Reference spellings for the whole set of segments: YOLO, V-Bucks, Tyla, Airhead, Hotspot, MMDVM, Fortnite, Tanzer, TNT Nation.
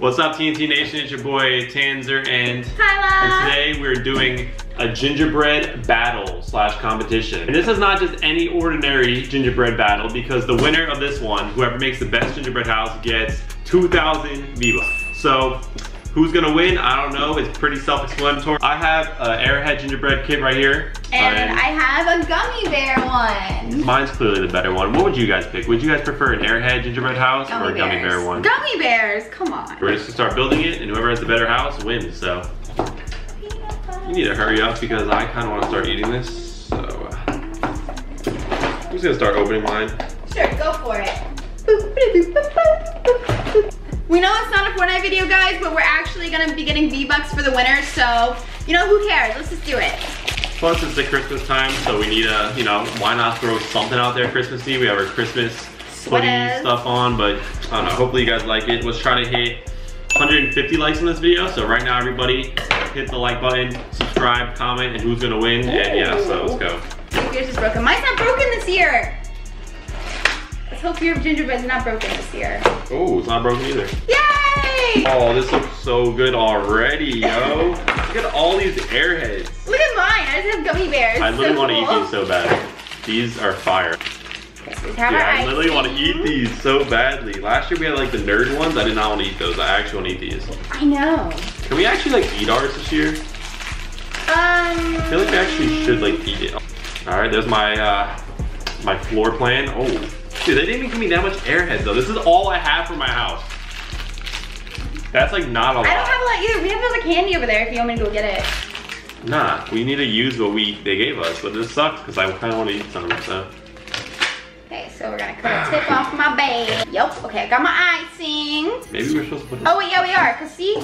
What's up, TNT Nation? It's your boy Tanzer and Tyla. And today we're doing a gingerbread battle slash competition. And this is not just any ordinary gingerbread battle, because the winner of this one, whoever makes the best gingerbread house, gets 2,000 V-Bucks. So who's gonna win? I don't know. It's pretty self-explanatory. I have an Airhead gingerbread kit right here. And I have a gummy bear one. Mine's clearly the better one. What would you guys pick? Would you guys prefer an Airhead gingerbread house or a gummy bear one? Gummy bears, come on. We're just gonna start building it, and whoever has the better house wins, so. You need to hurry up because I kinda wanna start eating this, so. I'm just gonna start opening mine. Sure, go for it. We know it's not a Fortnite video, guys, but we're actually gonna be getting V-Bucks for the winners, so, you know, who cares? Let's just do it. Plus, it's the Christmas time, so we need a, you know, why not throw something out there Christmasy? We have our Christmas hoodie stuff on, but I don't know, hopefully you guys like it. Let's try to hit 150 likes on this video, so right now, everybody, hit the like button, subscribe, comment, and who's gonna win, and yeah, so let's go. Yours is broken. Mine's not broken this year. Hope your gingerbread's not broken this year. Oh, it's not broken either. Yay! Oh, this looks so good already, yo. Look at all these Airheads. Look at mine. I just have gummy bears. I literally want to eat these so bad. These are fire. Yeah, I literally want to eat these so badly. Last year we had like the nerd ones. I did not want to eat those. I actually want to eat these. I know. Can we actually like eat ours this year? I feel like we actually should like eat it. All right, there's my my floor plan. Oh. Dude, they didn't even give me that much Airhead though. This is all I have for my house. That's like not a lot. I don't have a lot either. We have all the candy over there if you want me to go get it. Nah, we need to use what they gave us, but this sucks because I kind of want to eat some, so. Okay, so we're gonna cut the tip off my bag. Yep, okay, I got my icing. Maybe we're supposed to put it. Oh wait, yeah we are, because see?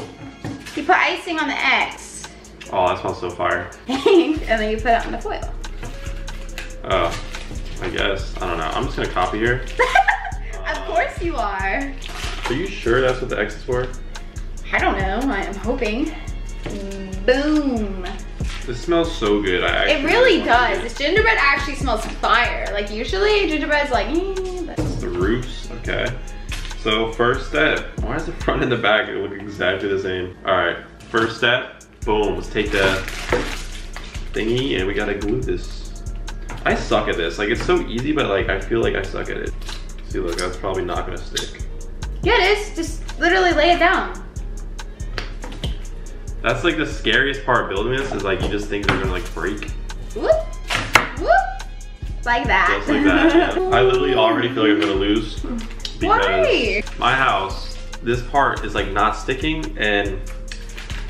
You put icing on the X. Oh, that smells so fire. And then you put it on the foil. Oh. I guess. I don't know. I'm just going to copy here. Of course you are. Are you sure that's what the X is for? I don't know. I am hoping. Boom. This smells so good. It really does. This gingerbread actually smells fire. Like usually gingerbread's like, but. It's the roots. Okay. So first step. Why does the front and the back look exactly the same? All right. First step. Boom. Let's take the thingy and we got to glue this. I suck at this. Like, it's so easy, but like, I feel like I suck at it. See, look, that's probably not gonna stick. Yeah, it is. Just literally lay it down. That's like the scariest part of building this is like, you just think they're gonna like break. Whoop, whoop. Like that. Just like that, yeah. I literally already feel like I'm gonna lose. Because why? My house, this part is like not sticking and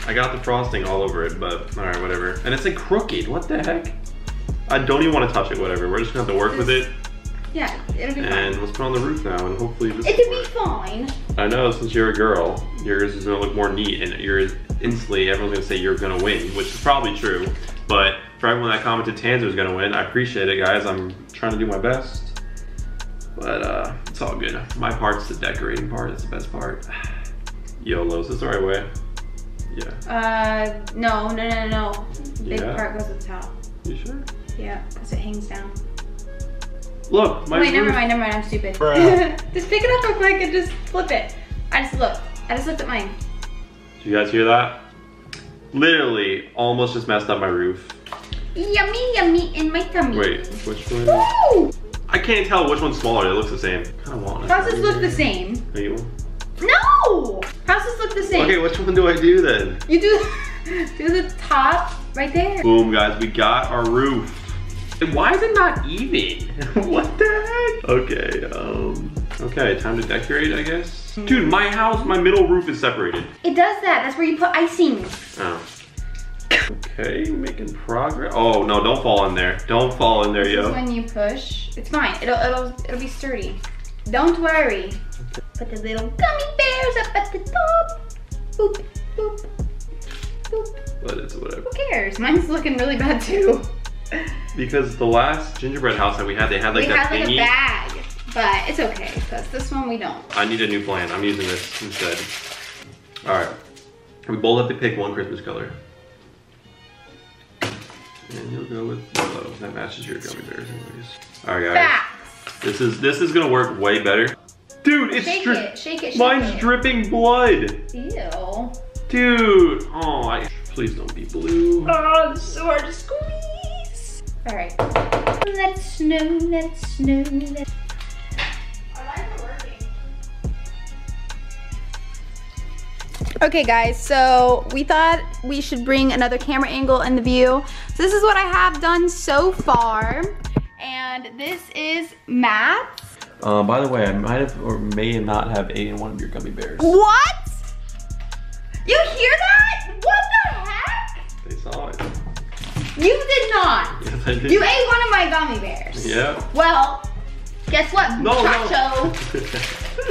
I got the frosting all over it, but all right, whatever. And it's like crooked, what the heck? I don't even want to touch it, whatever. We're just gonna have to work with it. Yeah, it'll be fine. And let's put it on the roof now and hopefully this It can be fine. I know, since you're a girl, yours is gonna look more neat and yours instantly, everyone's gonna say you're gonna win, which is probably true. But for everyone that commented Tanzer's gonna win, I appreciate it, guys. I'm trying to do my best. But it's all good. My part's the decorating part, it's the best part. YOLO, is this the right way? Yeah. No. The big part goes at the top. You sure? Yeah, because it hangs down. Look, my wait, never mind, I'm stupid. Just pick it up real quick and just flip it. I just looked at mine. Did you guys hear that? Literally, almost just messed up my roof. Yummy, yummy in my tummy. Wait, which one? Woo! I can't tell which one's smaller, it looks the same. I want it. Houses look the same. Are you? No! Houses look the same. Okay, which one do I do then? You do the top right there. Boom, guys, we got our roof. Why is it not even? What the heck? Okay, okay, time to decorate, I guess. Dude, my house, my middle roof is separated. It does that, that's where you put icing. Oh. Okay, making progress. Oh no, don't fall in there. Don't fall in there, yo. This is when you push. It's fine, it'll be sturdy. Don't worry. Put the little gummy bears up at the top. Boop, boop, boop. But it's whatever. Who cares? Mine's looking really bad too. Because the last gingerbread house that we had, they had like that thingy. We had like a bag, but it's okay because this one we don't. I need a new plan. I'm using this instead. All right, we both have to pick one Christmas color. And you'll go with yellow. That matches your gummy bears anyways. All right, guys. Facts. This is gonna work way better. Dude, it's shake it. Mine's dripping blood. Ew. Dude. Oh, please don't be blue. Oh, this is so hard to squeeze. All right. Let's snow. Let's snow. Let's... Our lights are working. Okay, guys. So we thought we should bring another camera angle in the view. So this is what I have done so far, and this is Matt's. By the way, I might have or may not have eaten one of your gummy bears. What? You hear that? What the heck? They saw it. You did not. Yes, I did. You ate one of my gummy bears. Yeah. Well, guess what, no.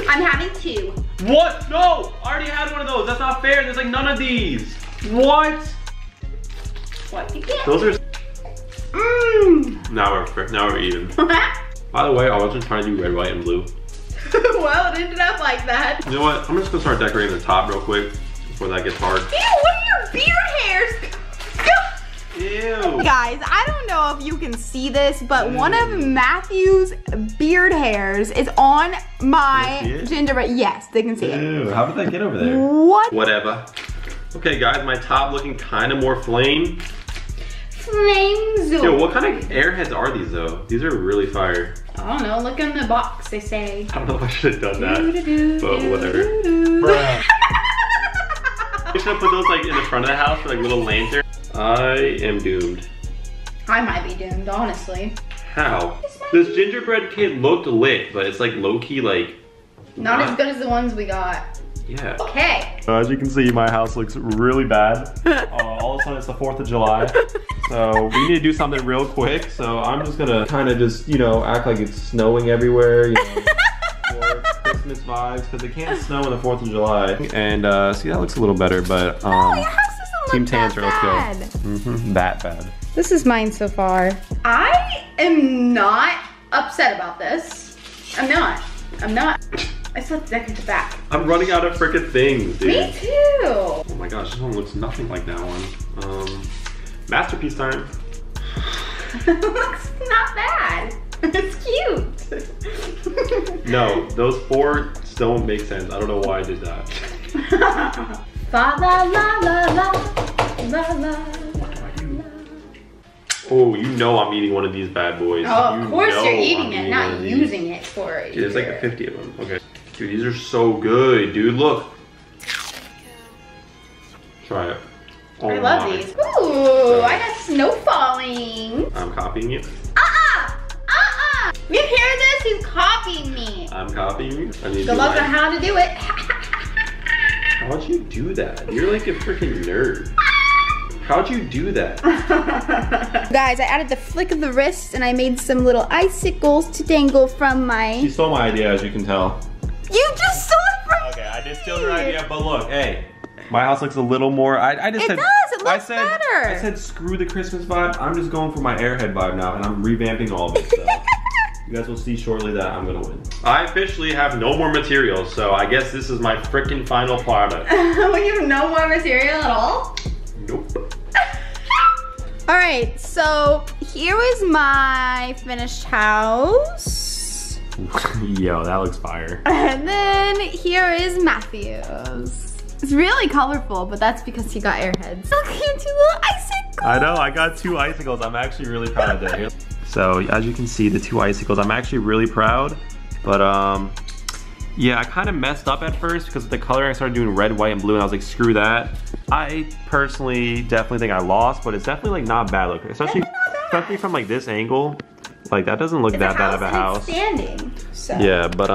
I'm having two. What? No, I already had one of those. That's not fair. There's like none of these. What? What? You can't. Those are... Mmm. Now we're even. By the way, I wasn't trying to do red, white, and blue. Well, it ended up like that. You know what? I'm just gonna start decorating the top real quick before that gets hard. Ew, what are your beard hairs? Ew. Guys, I don't know if you can see this, but one of Matthew's beard hairs is on my gingerbread. Yes, they can see it. Ew, how did that get over there? What? Whatever. Okay, guys, my top looking kind of more flame. Yo, what kind of airheads are these though? These are really fire. I don't know, look in the box, they say. I don't know if I should have done that, but whatever. You should have put those like in the front of the house for like little lanterns. I am doomed. I might be doomed, honestly. How? This gingerbread kid looked lit, but it's like low-key like... Not as good as the ones we got. Yeah. Okay. So as you can see, my house looks really bad. All of a sudden, it's the 4th of July. So we need to do something real quick. So I'm just gonna kind of just, you know, act like it's snowing everywhere, you know, for Christmas vibes, because it can't snow on the 4th of July. And see, that looks a little better, but your house doesn't look Team Tanzer, let's go. Mm-hmm, that bad. This is mine so far. I am not upset about this. I'm not. I still have to decorate the back. I'm running out of frickin' things, dude. Me too. Oh my gosh, this one looks nothing like that one. Masterpiece time. It looks not bad. It's cute. No, those four still don't make sense. I don't know why I did that. Fa la la la la la la. What do I do? Oh, you know I'm eating one of these bad boys. Oh, of course you're eating it, not using it for it. There's like 50 of them. Okay. Dude, these are so good, dude. Look. Try it. Oh, I love these. Ooh, I got snow falling. I'm copying you. You hear this? He's copying me. I'm copying you. Good luck on how to do it. How'd you do that? You're like a freaking nerd. How'd you do that? Guys, I added the flick of the wrist and I made some little icicles to dangle from my... She stole my idea, as you can tell. You just stole it from me! Okay, I did steal your idea, but look, hey. My house looks a little more, it looks better. I said screw the Christmas vibe, I'm just going for my airhead vibe now and I'm revamping all of it, so you guys will see shortly that I'm gonna win. I officially have no more material, so I guess this is my freaking final product. Well, you have no more material at all? Nope. All right, so here is my finished house. Yo, that looks fire. And then here is Matthew's. It's really colorful, but that's because he got airheads. Look, you two little icicles. I know, I got two icicles. I'm actually really proud of that. So as you can see, the two icicles, I'm actually really proud. But yeah, I kind of messed up at first because of the coloring. I started doing red, white, and blue, and I was like, screw that. I personally definitely think I lost, but it's definitely like not bad looking. Especially from like this angle. Like that doesn't look that bad of a house. Standing. So. Yeah, but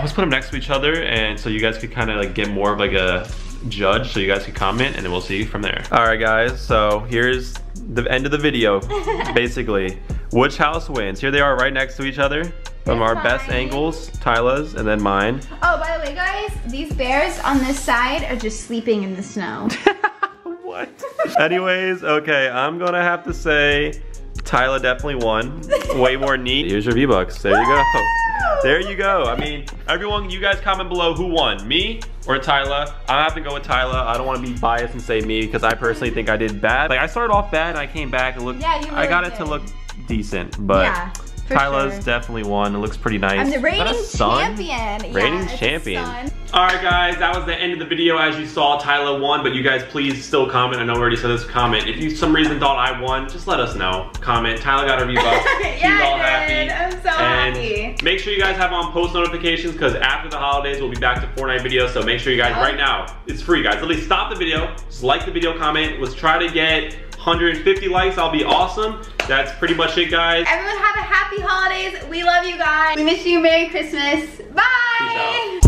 let's put them next to each other, and so you guys could kind of like get more of like a judge. So you guys could comment, and then we'll see from there. All right, guys. So here's the end of the video, basically. Which house wins? Here they are, right next to each other. From our best angles, Tyla's and then mine. Oh, by the way, guys, these bears on this side are just sleeping in the snow. What? Anyways, okay, I'm gonna have to say. Tyla definitely won. Way more neat. Here's your V-Bucks. There you go. There you go. I mean, everyone, you guys comment below who won, me or Tyla. I have to go with Tyla. I don't want to be biased and say me because I personally think I did bad. Like I started off bad and I came back and looked. Yeah, you really did. I got it to look decent, but Tyla's sure. Definitely won. It looks pretty nice. I'm the reigning champion. Reigning champion. Alright guys, that was the end of the video. As you saw, Tyla won, but you guys please still comment. I know I already said this, comment. If you for some reason thought I won, just let us know. Comment. Tyla got her V-Bucks. She's all happy. I'm so happy. Make sure you guys have on post notifications because after the holidays we'll be back to Fortnite videos, so make sure you guys right now, it's free guys. At least stop the video, just like the video, comment. Let's try to get 150 likes, I'll be awesome. That's pretty much it guys. Everyone have a happy holidays. We love you guys. We miss you. Merry Christmas. Bye. Peace out.